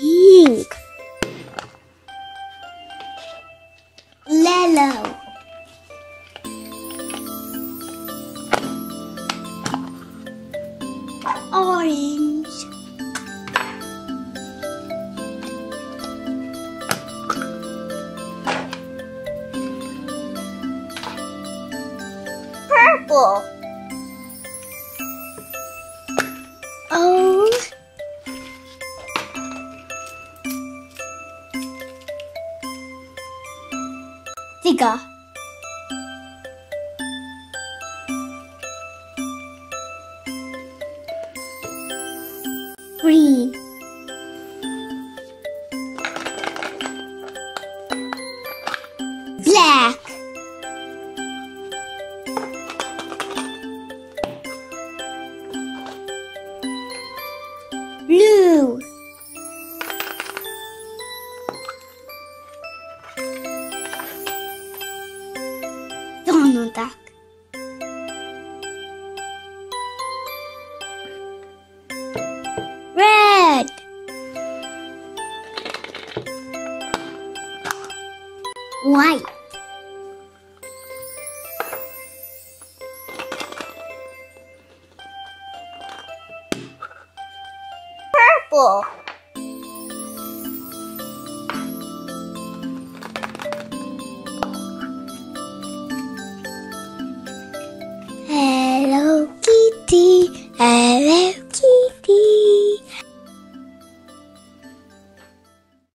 pink, yellow, orange, purple, old, digger, green, black, blue, Donald Duck, red, white, purple.